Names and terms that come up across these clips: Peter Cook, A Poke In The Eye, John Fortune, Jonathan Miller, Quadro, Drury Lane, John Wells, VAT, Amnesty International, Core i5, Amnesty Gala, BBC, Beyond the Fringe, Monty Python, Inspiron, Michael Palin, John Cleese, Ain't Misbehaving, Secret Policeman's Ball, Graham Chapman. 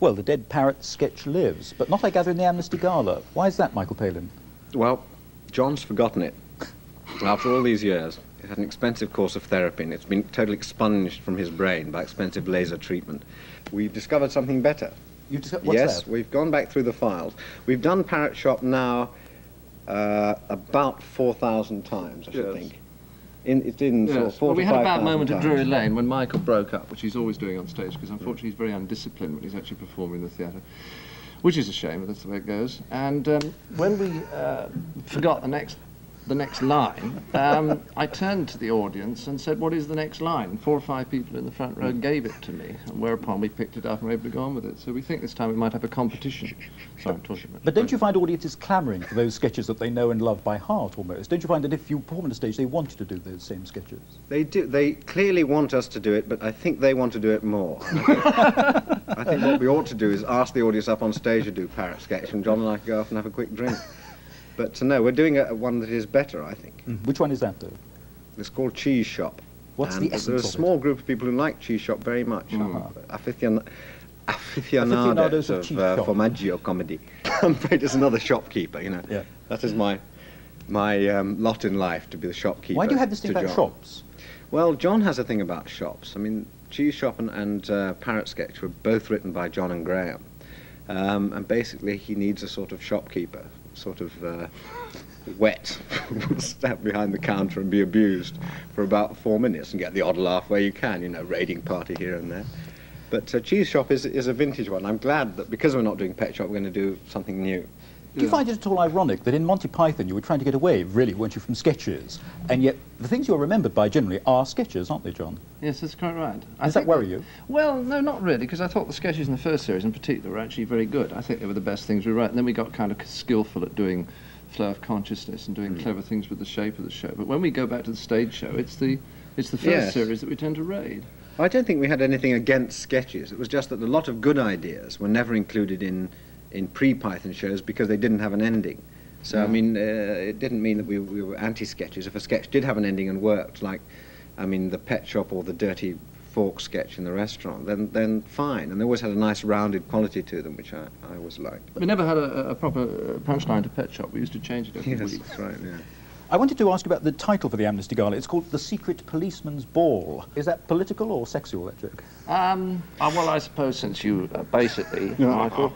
Well, the dead parrot sketch lives, but not, I gather, in the Amnesty Gala. Why is that, Michael Palin? Well, John's forgotten it. After all these years, it had an expensive course of therapy, and it's been totally expunged from his brain by expensive laser treatment. We've discovered something better. You've discovered what's that? Yes, we've gone back through the files. We've done Parrot Shop now about 4,000 times, I should think. Well, we had a bad moment at Drury Lane when Michael broke up, which he's always doing on stage, because unfortunately he's very undisciplined when he's actually performing in the theatre, which is a shame, but that's the way it goes. And when we forgot the next line, I turned to the audience and said, what is the next line? 4 or 5 people in the front row gave it to me, and whereupon we picked it up and were able to go on with it. So we think this time we might have a competition. Sorry, I'm talking about. But don't you find audiences clamouring for those sketches that they know and love by heart, almost? Don't you find that if you perform on the stage, they want you to do those same sketches? They do. They clearly want us to do it, but I think they want to do it more. I think what we ought to do is ask the audience up on stage to do Parrot Sketch, and John and I could go off and have a quick drink. But no, we're doing one that is better, I think. Mm. Which one is that, though? It's called Cheese Shop. What's the essence of it? There's a small group of people who like Cheese Shop very much. Aficionados of formaggio comedy. I'm afraid it's another shopkeeper, you know. Yeah. That is my lot in life, to be the shopkeeper. Why do you have this thing about shops? Well, John has a thing about shops. I mean, Cheese Shop and Parrot Sketch were both written by John and Graham. And basically, he needs a sort of shopkeeper. Sort of wet, stand behind the counter and be abused for about 4 minutes and get the odd laugh where you can, you know, raiding party here and there. But Cheese Shop is a vintage one. I'm glad that because we're not doing Pet Shop, we're going to do something new. Do you find it at all ironic that in Monty Python you were trying to get away, really, weren't you, from sketches? And yet the things you're remembered by generally are sketches, aren't they, John? Yes, that's quite right. Does that worry you? Well, no, not really, because I thought the sketches in the first series in particular were actually very good. I think they were the best things we wrote, and then we got kind of skillful at doing flow of consciousness and doing clever things with the shape of the show. But when we go back to the stage show, it's the first series that we tend to raid. I don't think we had anything against sketches. It was just that a lot of good ideas were never included in pre-Python shows because they didn't have an ending. So, I mean, it didn't mean that we were anti-sketches. If a sketch did have an ending and worked, like, I mean, the Pet Shop or the dirty fork sketch in the restaurant, then fine. And they always had a nice rounded quality to them, which I always liked. We never had a proper punchline to Pet Shop. We used to change it every week. That's right, yeah. I wanted to ask you about the title for the Amnesty Gala. It's called The Secret Policeman's Ball. Is that political or sexual, that joke? Well, I suppose since you basically, Michael,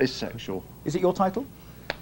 it's sexual. Is it your title?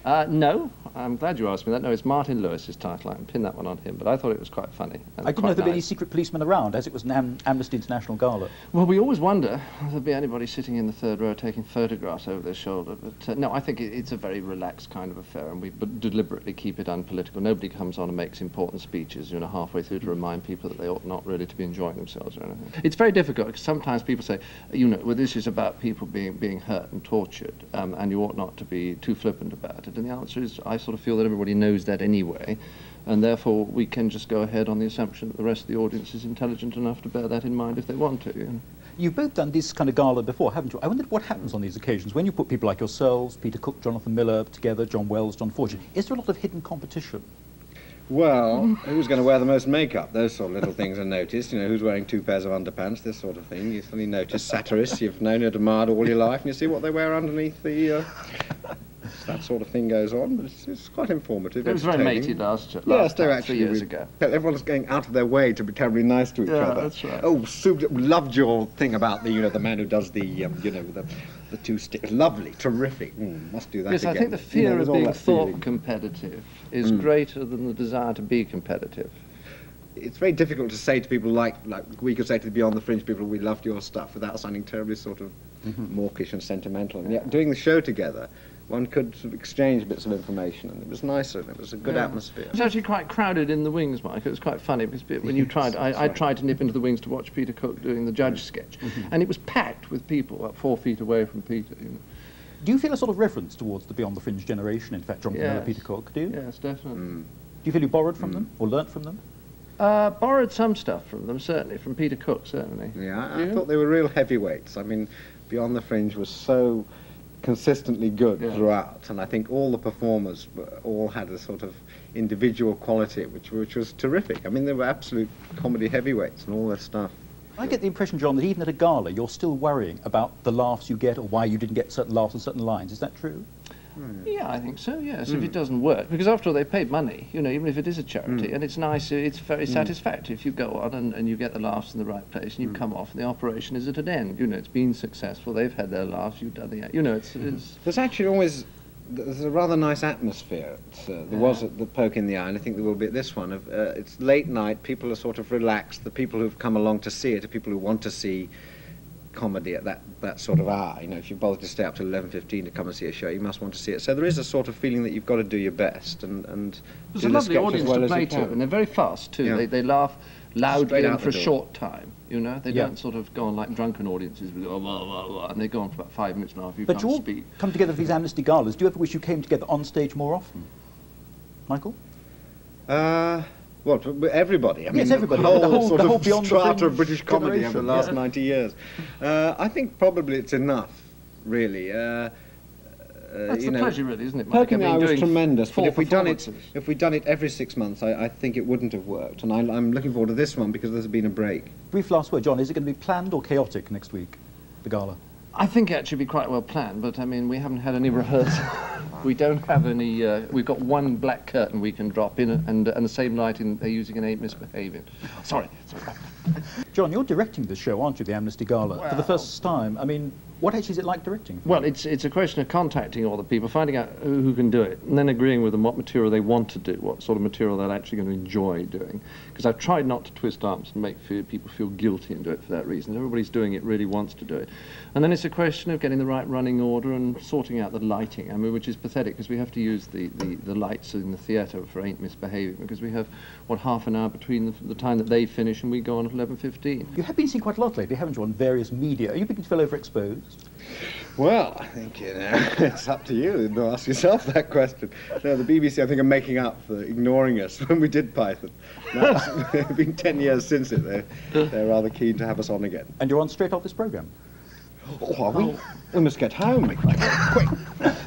No, I'm glad you asked me that. No, it's Martin Lewis's title. I can pin that one on him, but I thought it was quite funny. I didn't know if there were any secret policemen around, as it was an Amnesty International Gala. Well, we always wonder if there'd be anybody sitting in the third row taking photographs over their shoulder, but no, I think it's a very relaxed kind of affair, and we deliberately keep it unpolitical. Nobody comes on and makes important speeches, you know, halfway through to remind people that they ought not really to be enjoying themselves or anything. It's very difficult, because sometimes people say, you know, well, this is about people being hurt and tortured, and you ought not to be too flippant about it. And the answer is, I sort of feel that everybody knows that anyway, and therefore we can just go ahead on the assumption that the rest of the audience is intelligent enough to bear that in mind if they want to. You know. You've both done this kind of gala before, haven't you? I wondered what happens on these occasions when you put people like yourselves, Peter Cook, Jonathan Miller together, John Wells, John Fortune. Is there a lot of hidden competition? Well, who's going to wear the most makeup? Those sort of little things are noticed. You know, who's wearing 2 pairs of underpants, this sort of thing. You suddenly notice satirists you've known and admired all your life, and you see what they wear underneath the... That sort of thing goes on, but it's quite informative. It was very matey last 3 years ago. Everyone's going out of their way to be terribly nice to each other. That's right. Oh, Sue, loved your thing about the, you know, the man who does the, you know, the 2 sticks. Lovely, terrific. Must do that again. Yes, I think the fear of being thought competitive is greater than the desire to be competitive. It's very difficult to say to people like we could say to the Beyond the Fringe people, we loved your stuff, without sounding terribly sort of mawkish and sentimental. And yet, doing the show together, one could sort of exchange bits of information, and it was nicer, and it was a good atmosphere. It was actually quite crowded in the wings, Mike. It was quite funny, because when you tried, I tried to nip into the wings to watch Peter Cook doing the judge sketch, and it was packed with people, about 4 feet away from Peter. You know. Do you feel a sort of reverence towards the Beyond the Fringe generation, in fact, John Miller, Peter Cook, do you? Yes, definitely. Do you feel you borrowed from them, or learnt from them? Borrowed some stuff from them, certainly, from Peter Cook, certainly. Yeah, I thought they were real heavyweights. I mean, Beyond the Fringe was so consistently good throughout, and I think all the performers all had a sort of individual quality which was terrific. I mean, they were absolute comedy heavyweights and all their stuff. I get the impression, John, that even at a gala, you're still worrying about the laughs you get or why you didn't get certain laughs and certain lines. Is that true? Yeah, I think so, yes, if it doesn't work. Because after all, they paid money, you know, even if it is a charity. And it's nice, it's very satisfactory if you go on and you get the laughs in the right place and you come off and the operation is at an end. You know, it's been successful, they've had their laughs, you've done the... You know, it's... There's actually always... There's a rather nice atmosphere. There was at the Poke in the Eye, and I think there will be at this one. It's late night, people are sort of relaxed. The people who've come along to see it are people who want to see comedy at that sort of hour. You know, if you bother to stay up till 11:15 to come and see a show, you must want to see it. So there is a sort of feeling that you've got to do your best and do the sketch as well as you can. And they're very fast too. Yeah. They laugh loudly and for a short time. You know, they don't sort of go on like drunken audiences, blah, blah, blah, blah, and they go on for about 5 minutes and a half. But you all come together for these Amnesty galas. Do you ever wish you came together on stage more often, Michael? What? Everybody. I mean, yes, everybody. The whole beyond strata of British comedy over the last 90 years. I think probably it's enough, really. That's the pleasure, really, isn't it? Poke in the Eye was tremendous, but if we'd done it every 6 months, I think it wouldn't have worked. And I'm looking forward to this one because there's been a break. Brief last word, John. Is it going to be planned or chaotic next week, the gala? I think it actually be quite well planned, but I mean, we haven't had any rehearsal. We don't have any. We've got one black curtain we can drop in, and the same night they're using an Ain't Misbehaving. Sorry. John, you're directing the show, aren't you? The Amnesty Gala for the first time. I mean, what actually is it like directing? Well, it's a question of contacting all the people, finding out who can do it, and then agreeing with them what material they want to do, what sort of material they're actually going to enjoy doing. Because I've tried not to twist arms and make people feel guilty and do it for that reason. Everybody's doing it, really wants to do it, and then it's a question of getting the right running order and sorting out the lighting, I mean, which is pathetic because we have to use the lights in the theatre for Ain't Misbehaving because we have, what, half an hour between the time that they finish and we go on at 11:15. You have been seen quite a lot lately, haven't you, on various media? Are you beginning to feel overexposed? Well, I think, you know, it's up to you to ask yourself that question. No, the BBC, I think, are making up for ignoring us when we did Python. Now, it's been 10 years since it. They're rather keen to have us on again. And you're on straight off this programme? Oh, are we? Oh. We must get home. Quick.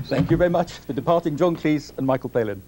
Thank you very much for departing John Cleese and Michael Palin.